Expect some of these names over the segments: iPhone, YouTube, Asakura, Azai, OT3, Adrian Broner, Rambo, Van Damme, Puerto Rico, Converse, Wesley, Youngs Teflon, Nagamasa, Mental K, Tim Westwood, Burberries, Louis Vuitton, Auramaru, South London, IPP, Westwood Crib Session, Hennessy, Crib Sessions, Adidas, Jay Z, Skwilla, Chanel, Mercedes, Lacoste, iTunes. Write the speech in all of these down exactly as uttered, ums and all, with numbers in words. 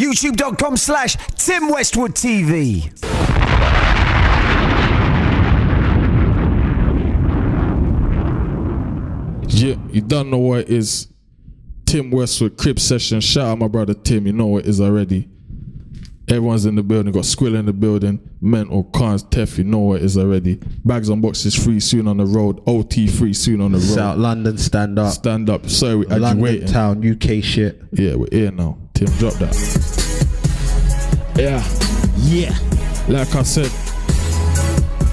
YouTube.com slash Tim Westwood T V. Yeah, you don't know what it is. Tim Westwood Crib Session. Shout out my brother Tim. You know what it is already. Everyone's in the building. Got Squill in the building. Mental, Cons, Tef, you know what it is already. Bags and Boxes free soon on the road. O T three soon on the road. South London, stand up. Stand up. Sorry, we had you waiting. Town, U K shit. Yeah, we're here now. Tim, drop that. Yeah. Yeah. Like I said,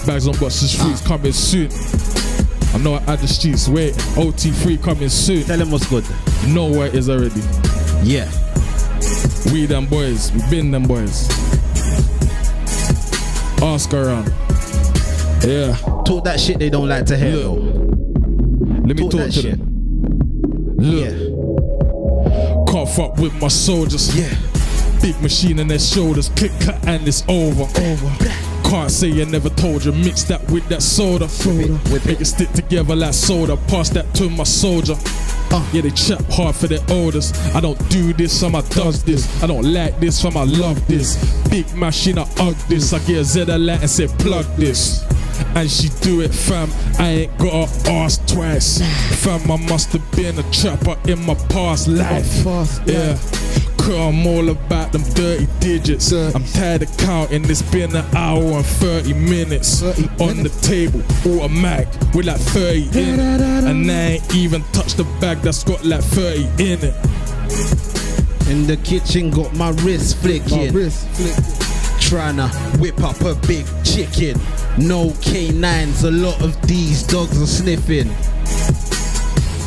Bags and Boxes free is coming soon. I know I had the streets waiting. O T three coming soon. Tell him what's good. You know what it is already. Yeah. We them boys, we been them boys. Ask around. Yeah. Talk that shit they don't like to hear. Look, let me talk, talk that to shit. them. Look. Yeah. Cough up with my soldiers. Yeah. Big machine in their shoulders. Click, clack, and it's over. Over. Can't say I never told you. Mix that with that soda. Soda. With it, with Make it. it stick together like soda. Pass that to my soldier. Uh, yeah, they chap hard for their orders. I don't do this, some I does this. I don't like this, some I love this. Big machine, I hug this. I get a Z a light and say plug this. And she do it, fam. I ain't got her ass twice. Fam, I must have been a trapper in my past life. Yeah, I'm all about them dirty digits. I'm tired of counting. It's been an hour and thirty minutes on the table, automatic with like thirty in it, and I ain't even touched the bag that's got like thirty in it. In the kitchen, got my wrist flicking, trying to whip up a big chicken. No canines, a lot of these dogs are sniffing.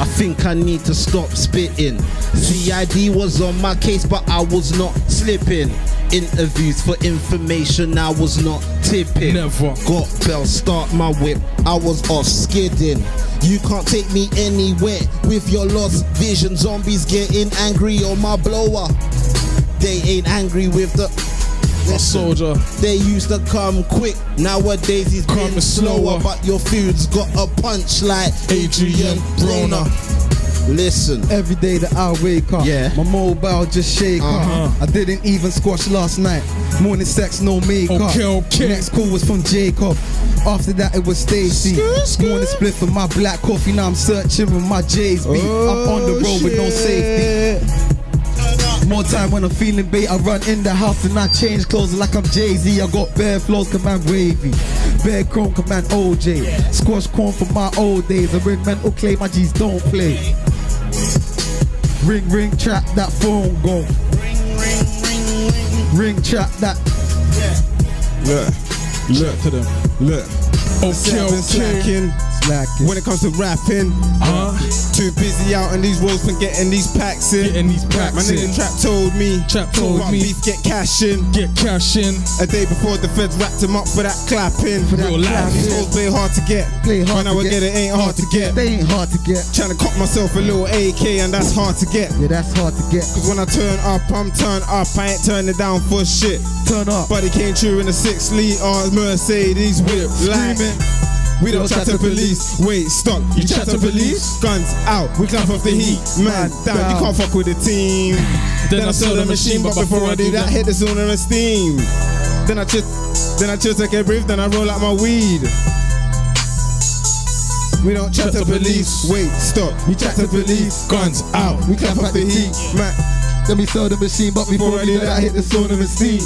I think I need to stop spitting. C I D was on my case, but I was not slipping. Interviews for information, I was not tipping. Never got bell, start my whip, I was off skidding. You can't take me anywhere with your lost vision. Zombies getting angry on my blower. They ain't angry with the soldier. They used to come quick, nowadays he's coming slower. But your food's got a punch like Adrian Broner. Listen, every day that I wake up, yeah, my mobile just shake uh-huh. up. I didn't even squash last night. Morning sex, no makeup. Okay, okay. Next call was from Jacob. After that it was Stacy. Morning split for my black coffee. Now I'm searching with my J's beat. Oh, I'm on the road shit. with no safety. More time when I'm feeling bait, I run in the house and I change clothes like I'm Jay Z. I got bare flows, command wavy. Bare chrome, command O J. Yeah. Squash corn for my old days. I ring mental clay, my G's don't play. Ring, ring, trap that phone go. Ring, ring, ring, ring. Ring, trap that. Yeah. Look, look to them. Look. Okay, okay. Slacking. Slacking. When it comes to rapping, uh -huh. too busy out in these roads and getting these packs in. Getting these packs My nigga Trap told me, Trap told me, beef, get cash in, get cash in. A day before the feds wrapped him up for that clapping. For that clapping. These roads play hard to get. Play hard when to I would get. get it, ain't hard to get. They ain't hard to get. Trying to cop myself a little A K and that's hard to get. Yeah, that's hard to get. Cause when I turn up, I'm turned up. I ain't turning down for shit. Turn up. But it came true in a six liter Mercedes whip. Screaming. We don't chat to police. police. Wait, stop. You, you chat to police? police? Guns out. We clap off the heat. Man, down. down. You can't fuck with the team. Then, then I sell the machine, but before I do that, that, hit the zone and steam. Then I just, then I just take a breath. Then I roll out my weed. We don't chat, chat to police. police. Wait, stop. You chat to police? Guns out. We clap off the heat. Man, then we sell the machine, but before, before I do that, I hit the zone and steam.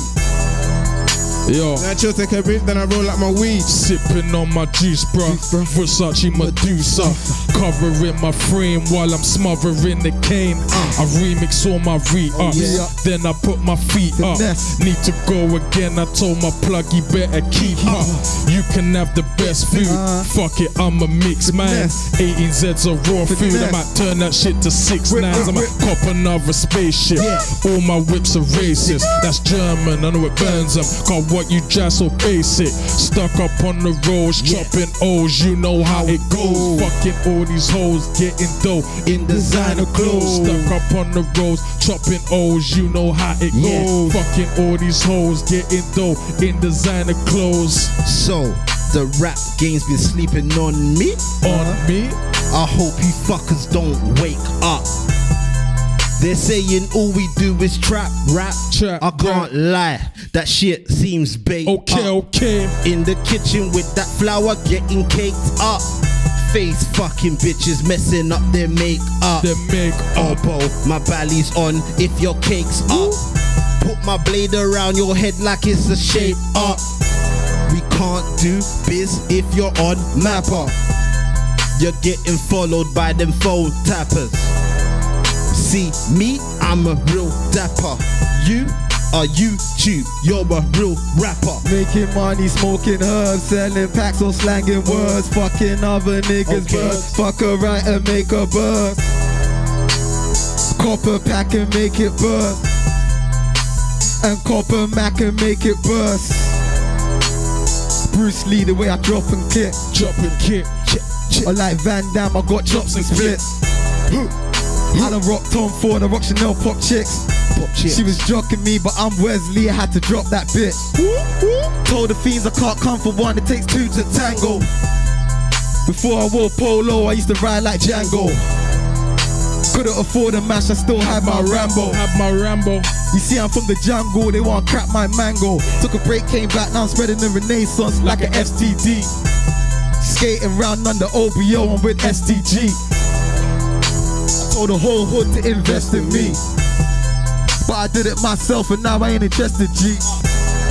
Yo. Then I chill, take a breath, then I roll out my weed. Sipping on my juice, bruh. Versace Medusa. Covering my frame while I'm smothering the cane. uh. I remix all my re-ups. oh, yeah. Then I put my feet the up nest. Need to go again, I told my plug he better keep uh. up. You can have the best food. uh. Fuck it, I'm a mix the man nest. eighteen Z's are raw the food nest. I might turn that shit to six whip, nines. Whip, I might cop another spaceship. yeah. All my whips are racist. yeah. That's German, I know it burns them. Can't what you just so basic. Stuck up on the roads, yeah. chopping O's, you know how it goes. Fucking all these hoes, getting dough in designer clothes. Stuck up on the roads, chopping O's, you know how it yeah. goes. Fucking all these hoes, getting dough in designer clothes. So the rap game's been sleeping on me. On me. I hope you fuckers don't wake up. They saying all we do is trap, rap, trap. I can't rap. lie, that shit seems bait. Okay, up. okay. In the kitchen with that flour, getting caked up. Face fucking bitches messing up their makeup. Their makeup. Obo, my bally's on if your cake's up. Put my blade around your head like it's a shape up. We can't do biz if you're on Mapper. You're getting followed by them phone tappers. See me, I'm a real dapper. You are YouTube, you're a real rapper. Making money, smoking herbs, selling packs or slanging words. Fucking other niggas okay. birds, fuck a right and make a burst. Copper pack and make it burst. And copper mac and make it burst. Bruce Lee, the way I drop and kick. Drop and kick. Or like Van Damme, I got chops and splits. I done rock Tom Ford, I rock Chanel pop chicks. Pop chicks. She was joking me, but I'm Wesley, I had to drop that bitch. Told the fiends I can't come for one, it takes two to tango. Before I wore polo, I used to ride like Django. Couldn't afford a mash, I still had my Rambo. Had my Rambo. You see, I'm from the jungle, they wanna crack my mango. Took a break, came back, now I'm spreading the Renaissance like an S T D. Skating round under O B O, I'm with S D G. I told the whole hood to invest in me, but I did it myself and now I ain't interested, G.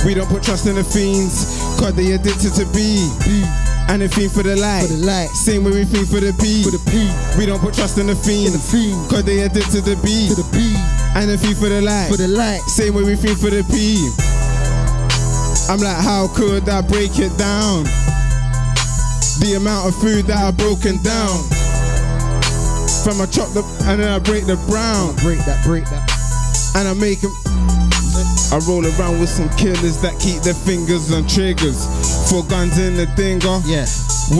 We don't put trust in the fiends, cause they addicted to B. B. And the fiend for the light, for the light. Same way we fiend for the B. For the P. We don't put trust in the fiend, in the fiend. Cause they addicted to the B. To the B. And the fiend for the light, for the light. Same way we fiend for the P. I'm like, how could I break it down? The amount of food that I broken down. From I chop the and then I break the brown. Break that, break that. And I make them. I roll around with some killers that keep their fingers on triggers. Four guns in the dinger. Yeah.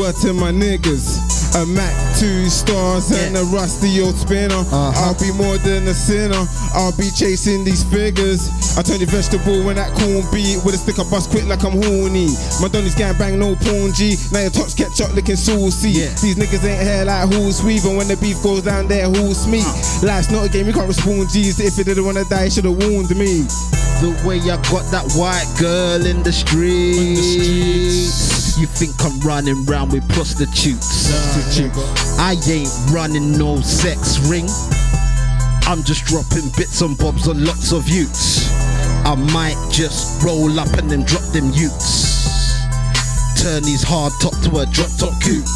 Word to my niggas. A Mac two stars yeah. and a rusty old spinner. Uh-huh. I'll be more than a sinner. I'll be chasing these figures. I turn the vegetable when that corn beat with a stick I bust quick like I'm horny. My Donnie's gang bang, no porn G. Now your tops catch up looking saucy. Yeah. These niggas ain't hair like who's sweet, and when the beef goes down there, who's me? Uh. Life's not a game, you can't respond G's. If you didn't wanna die, you should've warned me. The way I got that white girl in the streets. You think I'm running round with prostitutes? Nah, I ain't running no sex ring. I'm just dropping bits and bobs on lots of youths. I might just roll up and then drop them utes. Turn these hard top to a drop top coupe.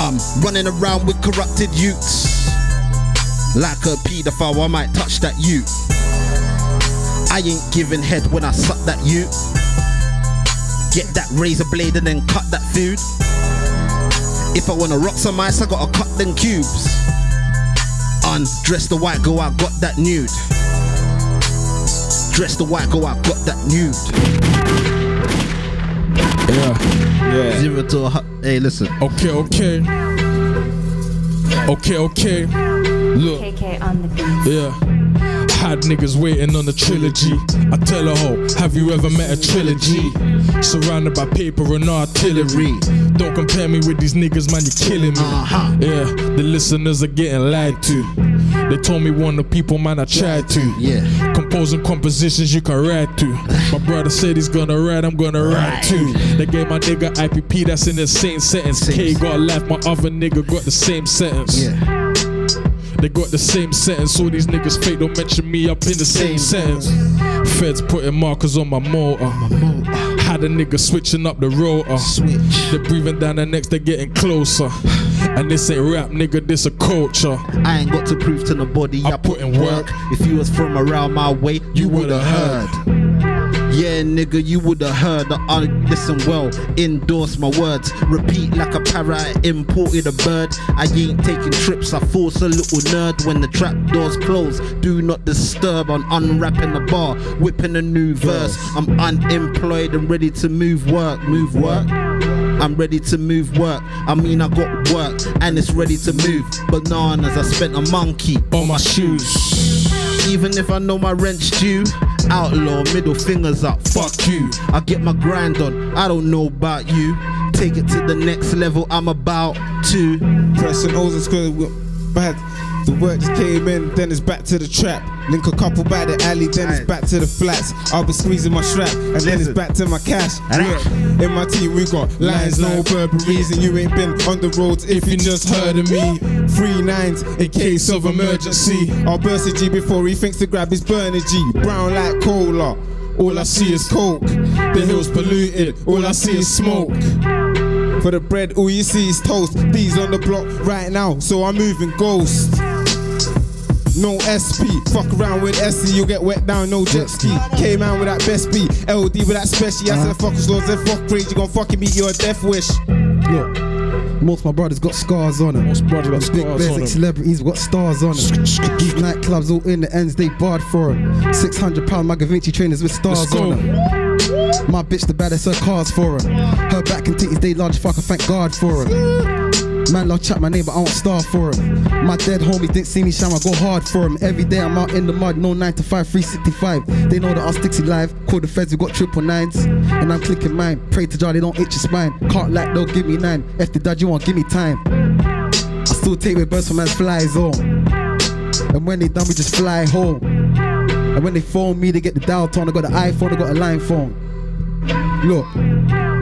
I'm running around with corrupted utes. Like a paedophile, I might touch that ute. I ain't giving head when I suck that ute. Get that razor blade and then cut that food. If I wanna rock some ice, I gotta cut them cubes. Undress the white girl, I got that nude. Dress the white girl, I got that nude. Yeah, yeah. Zero to a hundred. Hey, listen. Okay, okay. Okay, okay. Look. K K on the beat. Yeah. Had niggas waiting on the trilogy. I tell a hoe, have you ever met a trilogy? Surrounded by paper and artillery. Don't compare me with these niggas, man, you're killing me. Uh-huh. Yeah, the listeners are getting lied to. They told me one of the people, man, I tried to. Yeah. Composing compositions you can ride to. My brother said he's gonna ride, I'm gonna ride right. too. They gave my nigga I P P, that's in the same sentence. Same K got life, my other nigga got the same sentence. Yeah. They got the same sentence. All these niggas fake, don't mention me up in the same, same sentence. Feds putting markers on my motor. My motor. Had a nigga switching up the rotor. Switch. They're breathing down the necks, they're getting closer. And this ain't rap, nigga, this a culture. I ain't got to prove to nobody I, I put in work. work. If you was from around my way, you, you would've heard. heard. Yeah, nigga, you would've heard. I listen well, endorse my words. Repeat like a parrot, I imported a bird. I ain't taking trips, I force a little nerd. When the trap doors close, do not disturb. I'm unwrapping the bar, whipping a new verse. I'm unemployed and ready to move work, move work. I'm ready to move work. I mean, I got work and it's ready to move. Bananas, I spent a monkey on my shoes. Even if I know my rent's due. Outlaw, middle fingers up, fuck you. I get my grind on, I don't know about you. Take it to the next level, I'm about to. Pressing O's and square bad. The work just came in, then it's back to the trap. Link a couple by the alley, then it's back to the flats. I'll be squeezing my strap, and then it's back to my cash. In my team we got lions, no Burberries, and you ain't been on the roads if you just heard of me. Three nines in case of emergency. I'll burst a G before he thinks to grab his burner G. Brown like cola, all I see is coke. The hill's polluted, all I see is smoke. For the bread, all you see is toast. These on the block right now, so I'm moving ghost. No S P, fuck around with S C, you'll get wet down, no jet ski. K man with that best beat, L D with that special. I said fuck slows and fuck crazy, you gon' fucking meet your death wish. Look, most of my brothers got scars on them. Most brothers got scars on them. Celebrities got stars on them. These nightclubs all in the ends, they barred for them. six hundred pound Magavinci trainers with stars on them. My bitch the baddest, her cars for her. Her back and titties, they large, fuck, I thank God for her. Man love chat my name, but I don't starve for him. My dead homies didn't see me shine, I go hard for him. Every day I'm out in the mud, no nine to five, three sixty-five. They know that our sticks alive, call the feds, we got triple nines. And I'm clicking mine, pray to God they don't itch your spine. Can't like they'll give me nine, if they dad you won't give me time. I still take with birds from man's flies on. And when they done we just fly home. And when they phone me, they get the dial tone. I got the iPhone, I got a line phone. Look,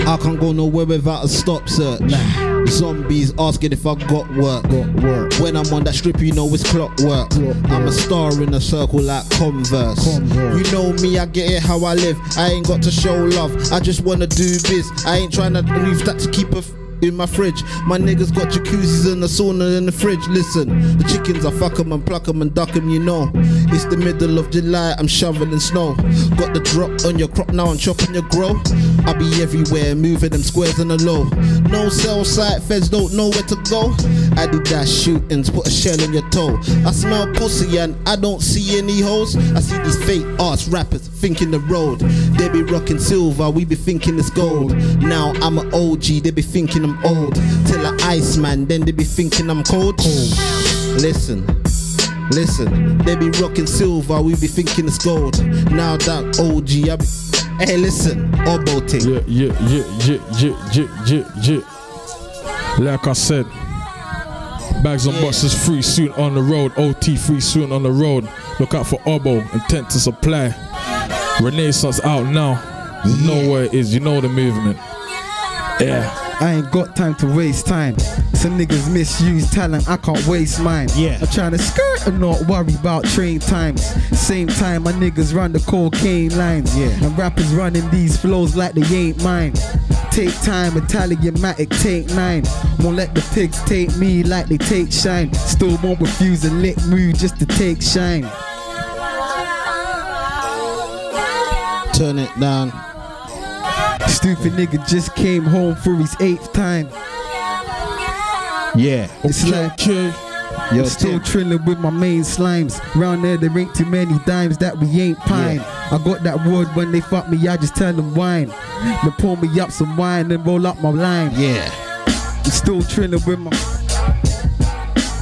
I can't go nowhere without a stop search. Nah. Zombies asking if I got work. Got work. When I'm on that strip, you know it's clockwork. Clockwork. I'm a star in a circle like Converse. Converse. You know me, I get it how I live. I ain't got to show love. I just wanna do this. I ain't trying to leave that to keep a. F in my fridge, my niggas got jacuzzis and a sauna in the fridge. Listen, the chickens I fuck them and pluck them and duck them, you know. It's the middle of July, I'm shoveling snow. Got the drop on your crop now, I'm chopping your grow. I be everywhere, moving them squares on the low. No cell site, feds don't know where to go. Adidas shootings, put a shell in your toe. I smell pussy and I don't see any hoes. I see these fake ass rappers thinking the road. They be rocking silver, we be thinking it's gold. Now I'm an O G, they be thinking I'm old. Till I ice man, then they be thinking I'm cold. Oh. Listen, listen, they be rocking silver, we be thinking it's gold. Now that O G, I be, hey listen, Obo thing. Yeah, yeah, yeah, yeah, yeah, yeah, yeah. Like I said, Bags and yeah. Boxes free soon on the road. O T free soon on the road. Look out for Obo, intent to supply. Renaissance out now. You know yeah. where it is, you know the movement. Yeah. I ain't got time to waste time. Some niggas misuse talent, I can't waste mine. Yeah. I'm trying to skirt and not worry about train times. Same time, my niggas run the cocaine lines. Yeah. And rappers running these flows like they ain't mine. Take time, Italian-matic, take nine. Won't let the pigs take me like they take shine. Still won't refuse a lick move just to take shine. Turn it down. Stupid nigga just came home for his eighth time. Yeah, it's okay, like okay. I'm Yo, still Tim. Trilling with my main slimes. Round there there ain't too many dimes that we ain't pine. Yeah. I got that word when they fuck me, I just turn them wine. They pour me up some wine and roll up my line. Yeah, I'm still trilling with my.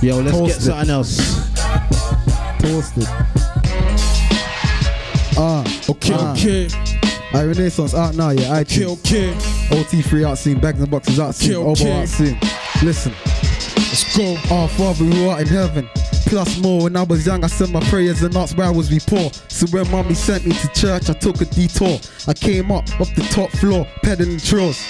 Yo, let's Toasted. Get something else. Toasted. Ah, uh, okay, uh. okay. Alright, Renaissance out now, yeah, iTunes. O T three out soon, Bags and Boxes out soon, Obo out soon. Listen, let's go. Our Father who art in heaven, plus more. When I was young, I said my prayers and asked where I was we poor. So when mommy sent me to church, I took a detour. I came up off the top floor, peddling trails.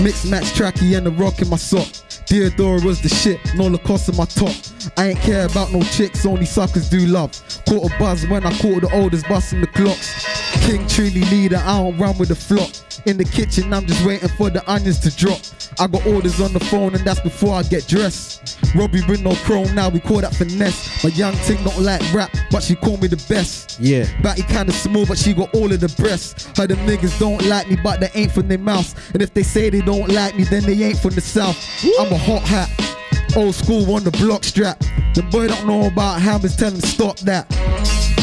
Mixed match tracky and a rock in my sock. Theodora was the shit, no Lacoste in my top. I ain't care about no chicks, only suckers do love. Caught a buzz when I caught the oldest busting the clocks. King truly leader, I don't run with the flock. In the kitchen, I'm just waiting for the onions to drop. I got orders on the phone and that's before I get dressed. Robbie with no chrome, now we call that finesse. My young ting not like rap, but she call me the best. Yeah. Batty kinda small, but she got all of the breasts. Her them niggas don't like me, but they ain't from their mouths. And if they say they don't like me, then they ain't from the south. Woo. I'm a hot hat, old school on the block strap. The boy don't know about hammers, tell him stop that.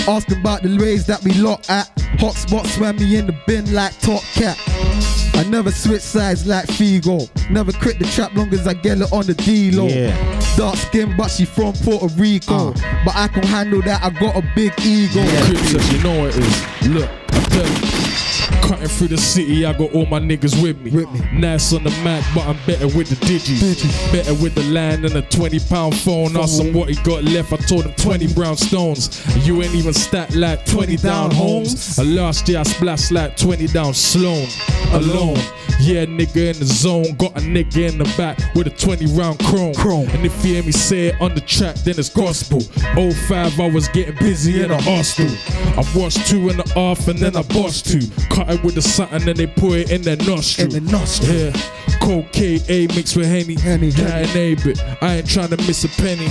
Ask him about the ways that we lock at. Hot spots swam me in the bin like Top Cat. I never switch sides like Figo. Never quit the trap long as I get her on the D-low. Yeah. Dark skin but she from Puerto Rico. Uh. But I can handle that, I got a big ego. Yeah. Crib Session, you know it is. Look, Delhi. Cutting through the city, I got all my niggas with me. With me. Nice on the mic, but I'm better with the digis. digis. Better with the line than a twenty pound phone. Phone. Asked him what he got left, I told him twenty brown stones. You ain't even stacked like twenty down homes. And last year I splashed like twenty down Sloan. Alone. Alone. Yeah, nigga in the zone. Got a nigga in the back with a twenty round chrome. chrome. And if you hear me say it on the track, then it's gospel. oh five, I was getting busy in a hostel. I washed two and a half and then I bossed two. Cut it with the something and they put it in their nostril. In the nostril. Yeah. Cocaine A mixed with Henny. Henny, Henny. But I ain't trying to miss a penny.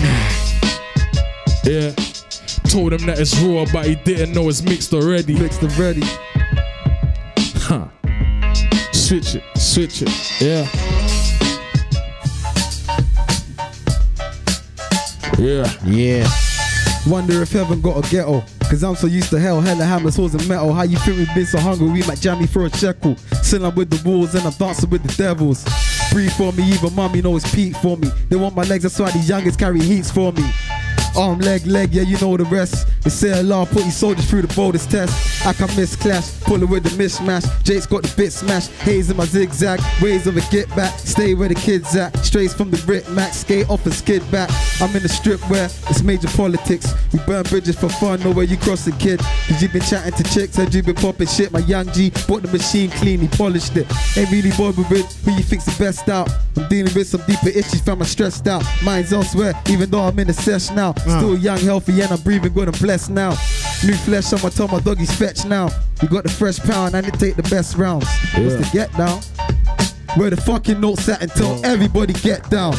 Yeah. Told him that it's raw, but he didn't know it's mixed already. Mixed already. Huh. Switch it, switch it, yeah. Yeah. Yeah. Wonder if heaven got a ghetto. Cause I'm so used to hell, hella hammers, swords and metal. How you feel we've been so hungry, we might jam me for a shekel. Still I'm with the wolves and I'm dancing with the devils. Breathe for me, even mommy know it's peak for me. They want my legs, that's why these youngins carry heats for me. Arm, leg, leg, yeah, you know the rest. They say a lot, put your soldiers through the boldest test. I can miss clash, pull it with the mismatch. Jake's got the bit smash, haze in my zigzag. Ways of a get back, stay where the kids at. Strays from the Rit Max, skate off and skid back. I'm in the strip where it's major politics. We burn bridges for fun, no way you crossing, kid. Cause you been chatting to chicks, and you been popping shit. My young G bought the machine clean, he polished it. Ain't really bothered with who you think's the best out. I'm dealing with some deeper issues, fam, I'm stressed out. Mind's elsewhere, even though I'm in the sesh now. Still young, healthy, and I'm breathing good and blessed now. New flesh, someone told my doggies fetch now. We got the fresh pound and it take the best rounds. Yeah. What's the get down? Where the fucking notes at and tell everybody get down.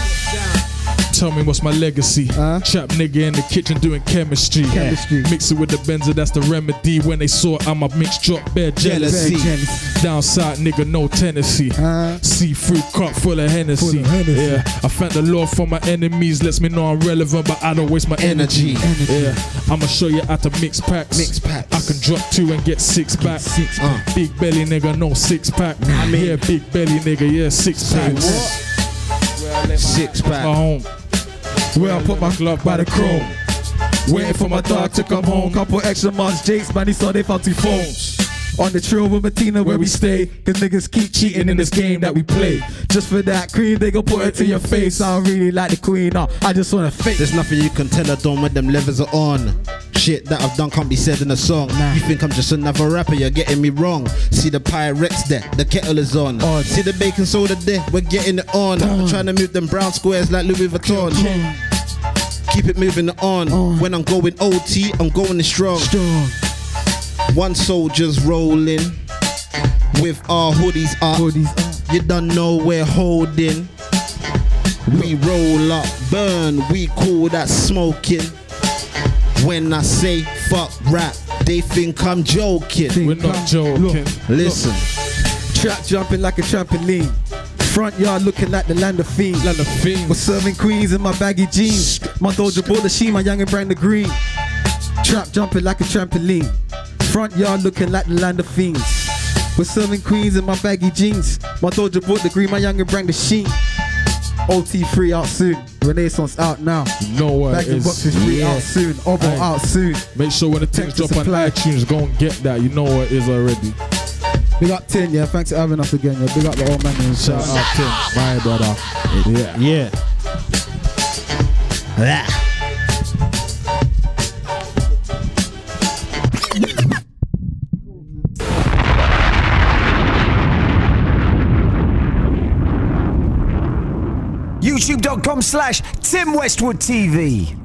Tell me what's my legacy. Huh? Chap nigga in the kitchen doing chemistry. chemistry. Mix it with the Benzer, that's the remedy. When they saw it, I'm a mixed drop, bare jealousy. jealousy. Downside nigga, no Tennessee. Huh? See-through cup full of Hennessy. Full of Hennessy. Yeah. I thank the Lord for my enemies. Lets me know I'm relevant, but I don't waste my energy. energy. Yeah. I'ma show you how to mix packs. Mix packs. I can drop two and get six back. Six uh. Big belly nigga, no six pack. I mean. Yeah, big belly nigga, yeah, six packs. What? Six pack. My home. Where I put my glove by the chrome. Waiting for my dog to come home. Couple extra months, Jake's man, he saw they found two phones. On the trail with Martina where we stay. Cause niggas keep cheating in this game that we play. Just for that cream, they gon' put it to your face. I don't really like the queen, no, I just wanna fake. There's nothing you can tell I done when them levers are on. Shit that I've done can't be said in a song. Nah. You think I'm just another rapper, you're getting me wrong. See the Pyrex there, the kettle is on. on. See the baking soda there, we're getting it on. Damn. I'm trying to move them brown squares like Louis Vuitton. Damn. Keep it moving on. on. When I'm going O T, I'm going strong. strong. One soldier's rolling with our hoodies up. Hoodies up. You don't know we're holding. We roll up, burn, we call that smoking. When I say fuck rap, they think I'm joking. Think We're not I'm joking. Look, listen. Look. Trap jumping like a trampoline. Front yard looking like the land of fiends. Land of fiends. We're serving queens in my baggy jeans. My doja bought the sheen, my young and brand the green. Trap jumping like a trampoline. Front yard looking like the land of fiends. We're serving queens in my baggy jeans. My doja bought the green, my young and brand the sheen. O T three out soon. Renaissance out now. No way. Bags and Boxes three out soon. Obo out soon. Make sure when the things drop on iTunes, go and get that. You know what it is already. Big up Tim, yeah. Thanks for having us again, yeah. Big up the old man and shout out Tim. My brother. Yeah. Yeah. Yeah. YouTube dot com slash Tim Westwood T V.